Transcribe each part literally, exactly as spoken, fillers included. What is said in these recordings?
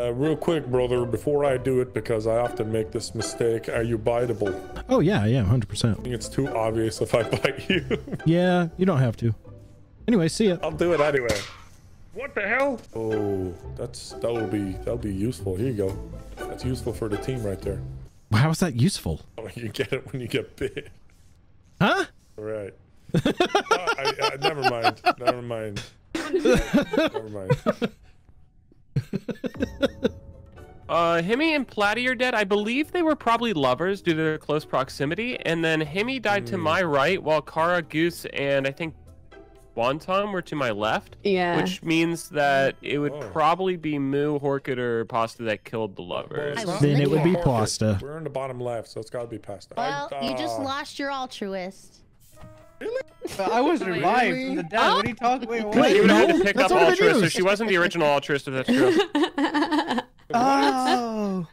Uh, real quick, brother, before I do it, because I often make this mistake, are you biteable? Oh, yeah, I am, one hundred percent. I think it's too obvious if I bite you. Yeah, you don't have to. Anyway, see ya. I'll do it anyway. What the hell? Oh, that's that'll be that'll be useful. Here you go. That's useful for the team right there. How is that useful? Oh, you get it when you get bit. Huh? All right. uh, I, I, never mind. Never mind. Never mind. uh Hemi and Platty are dead. I believe they were probably lovers due to their close proximity, and then Hemi died mm. to my right, while Kara, Goose, and I think Wonton were to my left. Yeah, which means that it would oh. probably be Moo, Horkut, or Pasta that killed the lovers. Well, then it would be Pasta. We're in the bottom left, so it's gotta be Pasta. Well, I, uh... you just lost your altruist. Really? Well, I was revived from the dead. Oh. What are you talking about? Wait, you would have had to pick up altruist, so she wasn't the original altruist, if that's true. Oh.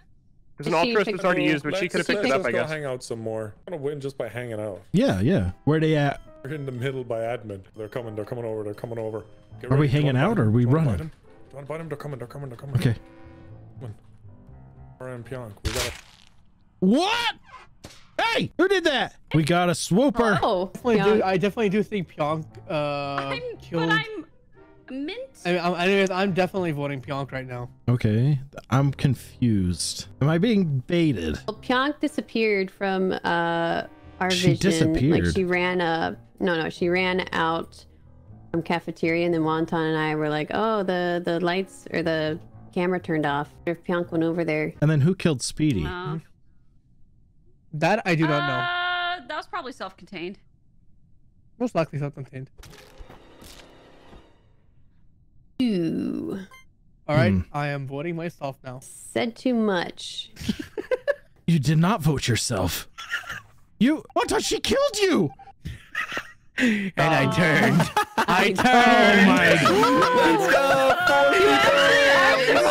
There's an altruist that's already used, but she could have picked it up, I guess. Let's go hang out some more. I'm gonna win just by hanging out. Yeah, yeah. Where they at? We're in the middle by admin. They're coming, they're coming over, they're coming over. Are we hanging out or are we running? Do you want to bite them? They're coming, they're coming, they're coming. Okay. We're in Pionk. We got a... What? Hey, who did that? We got a swooper. Oh, definitely do, I definitely do think Pionk uh, I'm, killed. But I'm mint. I mean, I'm, anyways, I'm definitely voting Pionk right now. Okay, I'm confused. Am I being baited? Well, Pionk disappeared from uh, our she vision. She disappeared. Like she ran up. No, no, she ran out from cafeteria, and then Wonton and I were like, "Oh, the the lights or the camera turned off." If Pionk went over there. And then who killed Speedy? Uh, That I do not know. Uh, that was probably self-contained. Most likely self-contained. Ooh. All right, mm. I am voting myself now. Said too much. You did not vote yourself. You. What? She killed you. And uh, I turned. I turned. Oh my God. Let's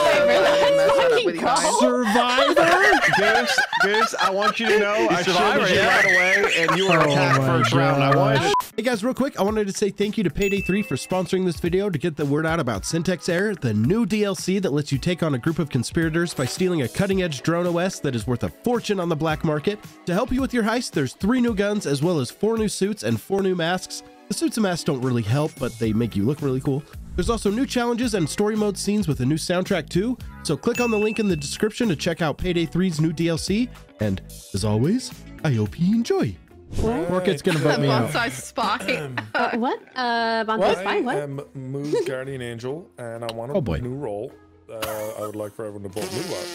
go. forty-three. Survivor. Goose, Goose, I want you to know I survived right, right away, and you were oh attacked first round. I wanted. Hey guys, real quick, I wanted to say thank you to Payday three for sponsoring this video to get the word out about Syntax Error, the new D L C that lets you take on a group of conspirators by stealing a cutting-edge drone O S that is worth a fortune on the black market. To help you with your heist, there's three new guns as well as four new suits and four new masks. The suits and masks don't really help, but they make you look really cool. There's also new challenges and story mode scenes with a new soundtrack too, so click on the link in the description to check out Payday three's new D L C, and as always, I hope you enjoy. Horkut's gonna vote me out. Bonsai Spy. uh, what? Uh, Bonsai what? Spy, what? I am Moo's guardian angel, and I want a oh new role. Uh, I would like for everyone to vote Moo out.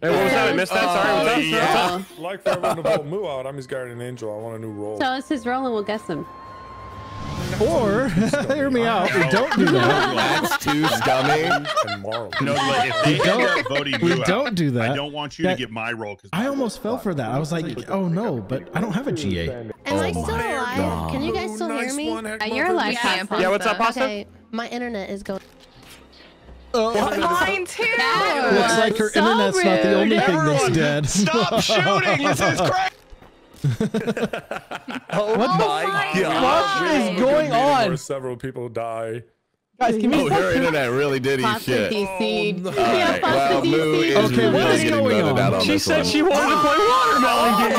Hey, what was that? I missed that? Uh, Sorry, what's yeah. I'd like for everyone to vote Moo out. I'm his guardian angel. I want a new role. Tell us his role and we'll guess him. Or, hear me out, we don't do that. That's too scummy. No, but if they end up voting you out, we don't do that. I don't want you that, to get my role. I almost fell for that. I was like, oh no, but I don't have a G A. Am oh I still alive? God. Can you guys still nice hear me? One, uh, you're alive, yeah, Pasta. Yeah, what's up, Pasta? Okay, my internet is going. Oh, mine too! Looks like her so internet's rude. Not the only Everyone, thing that's dead. Stop shooting! This is crazy! Oh my God! What is going on? Where several people die. Guys, can oh, your internet really did eat shit. D C. Oh, no. Right. Wow, Moo is okay, really is getting voted out on she this one. She said she wanted to play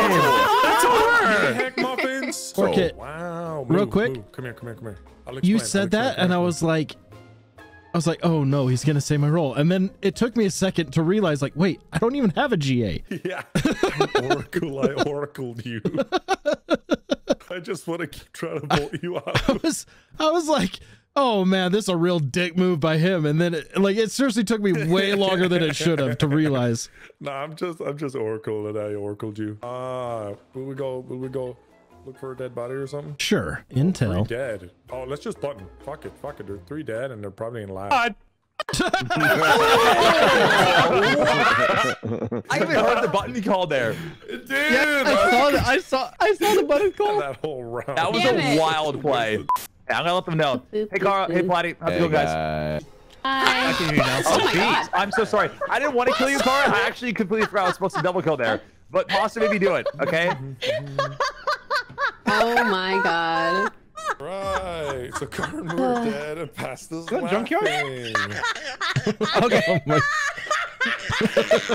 watermelon game. That's her. Heck, muffins. Horkut. Oh, wow. Moo, real quick. Moo. Come here, come here, come here. I'll explain, you said I'll explain, that, I'll and I was like, I was like, oh no, he's gonna say my role, and then it took me a second to realize, like, wait, I don't even have a G A. Yeah, I oracle, I oracled you. I just want to keep trying to bolt you out. I was, I was like, oh man, this is a real dick move by him, and then, it, like, it seriously took me way longer than it should have to realize. No, nah, I'm just, I'm just oracle that I oracled you. Ah, uh, will we go? Will we go? Look for a dead body or something? Sure. Oh, Intel. Three dead. Oh, let's just button. Fuck it. Fuck it. They're three dead and they're probably in line. Uh, I even heard the button call there. Dude, yeah, I saw the, I saw I saw the button call. That whole round. That was Damn a it. wild play. I'm gonna let them know. Hey Carl, hey Platty, how's it hey, going, guys? Hi. I can hear you now. Oh, jeez. I'm so sorry. I didn't want to kill you, Carl. I actually completely forgot I was supposed to double kill there. But Pasta made me do it, okay? Oh my God. Right, so Carmen moved dead and passed this laughing. Junkyard? Okay.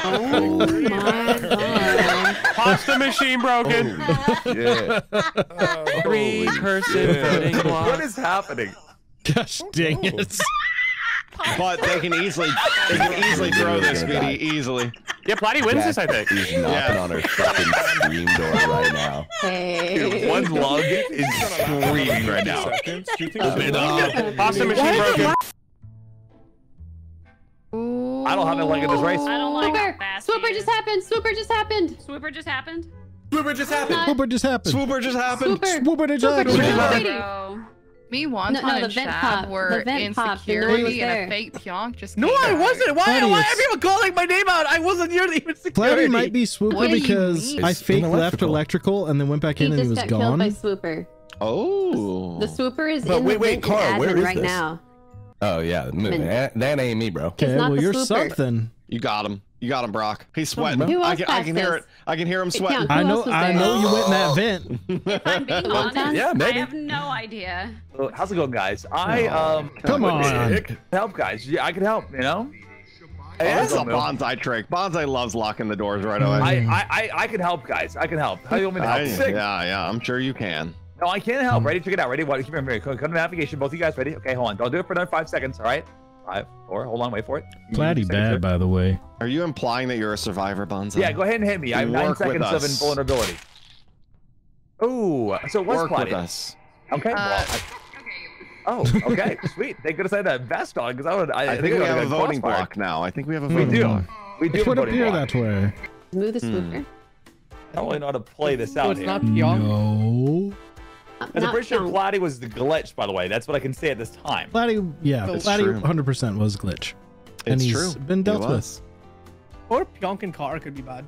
Oh my, oh my God. Pasta machine broken. Yeah. Oh, Three cursive pudding blocks. What is happening? Gosh dang oh. it. But they can easily, they can easily throw this, Speedy, easily. Yeah, Plotty wins Jack, this, I think. He's knocking yeah. on her fucking scream door right now. Hey. Dude, one lug is screaming right now. Open up. Pasta machine broken. Ooh. I don't have a leg in this race. I don't like Swooper. Fast Swooper just happened. Swooper just happened. Swooper just happened. Swooper just happened. Swooper just happened. Swooper just happened. Swooper just happened. Swooper just happened. Me once no, on no, a chat were insecurity and, and a fake pionk just No, I wasn't! Why, why are people calling my name out? I wasn't near the even security! Plotty might be Swooper because I fake left electrical and then went back he in and he was gone. He just got killed by Swooper. Oh. The, the Swooper is but in wait, the wait, Carl, where is right this? Now. Oh yeah, that, that ain't me, bro. Okay, well you're Swooper. Something. You got him. You got him, Brock. He's sweating. I can, I can hear it. I can hear him sweating. I know. I know you went in that vent. If I'm being honest, yeah, maybe. I have no idea. Well, how's it going, guys? I um. Come on. Help, guys. Yeah, I can help. You know. That's a bonsai trick. Bonsai loves locking the doors right away. I I I can help, guys. I can help. How do you want me to help? Sick. Yeah, yeah. I'm sure you can. No, I can help. Ready? Check it out. Ready? What? Come here. Come to navigation. Both of you guys ready? Okay, hold on. Don't do it for another five seconds. All right. Five, four, hold on, wait for it. Plotty bad, by the way. Are you implying that you're a survivor, Bonzo? Yeah, go ahead and hit me. I have nine seconds of invulnerability. Oh, so what's Plotty? Work with us. Okay. Uh, well, I... Oh, okay, sweet. They could have said that vest on because I would. I, I think, think we have a voting block now. I think we have a voting block. We do. We do. It would appear that way. Smooth as Swooper. I don't really know how to play this out here. No. I'm pretty sure Plotty was the glitch, by the way. That's what I can say at this time. Plotty, yeah, it's Plotty one hundred percent was glitch. It's and he's true. Been dealt with. Or Pionk and Car could be bad.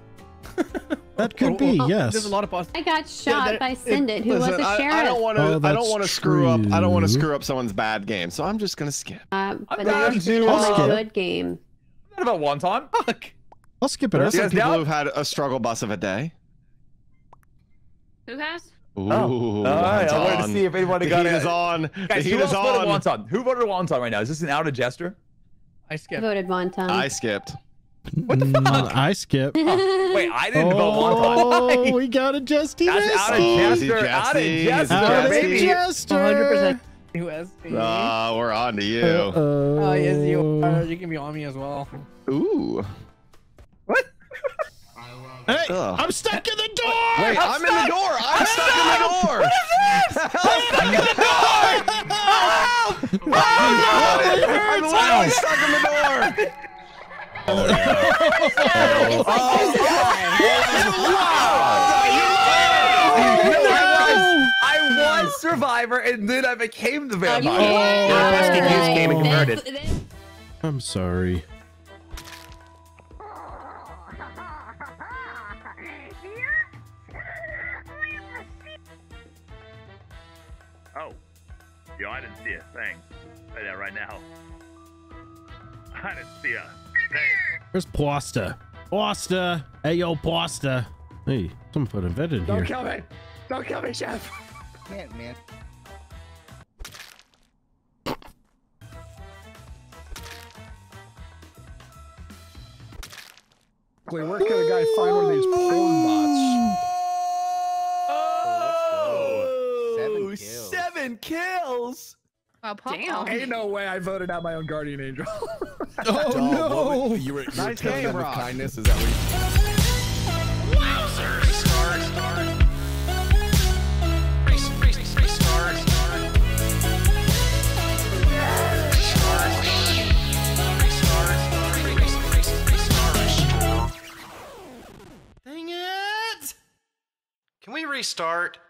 That could or, be, oh, yes. There's a lot of I got shot yeah, that, by Sindit, who listen, was a sheriff. I, I don't want to. Oh, I don't want to screw up. I don't want to screw up someone's bad game, so I'm just gonna skip. Uh, but I'm gonna do a good game. What about one time? Fuck. I'll skip it. There's some people who've had a struggle bus of a day. Who has? Ooh, oh. Right. I wanted to see if anyone got it. The heat is on. Guys, the heat who is on. Wonton? Who voted Wonton right now? Is this an outed jester? I skipped. I voted Wonton. I skipped. What the fuck? No, I skipped. Oh, wait, I didn't oh, vote Wonton. Oh, we got a Justy. That's outed jester. Outed jester. Outed jester. one hundred percent U S P. Ah, we're on to you. Uh -oh. Oh, yes, you are. You can be on me as well. Ooh. What? Hey, ugh. I'm stuck in the door! Wait, I'm, I'm in the door! I'm, I'm stuck in the door! What is this? I'm stuck in the door! Oh, help! Oh, I'm literally stuck in the door! Oh, yeah. Oh, oh, oh, oh, oh, I was Survivor, and then I became the vampire. Oh, your best game game and converted. I'm sorry. Yeah, I didn't see a thing. Right now, right now. I didn't see a thing. Where's Pasta? Pasta! Hey, yo, Pasta! Hey, someone put a vet in here. Don't kill me! Don't kill me, Chef! Man, man. Wait, where can a guy find one of these porn bots? Kills. Oh, damn. Ain't no way I voted out my own guardian angel. Oh no! You were, you were nice game, Rock. Kindness is that what you... Wowzer! Restart. Restart. Restart. Restart. Restart. Dang it! Can we restart?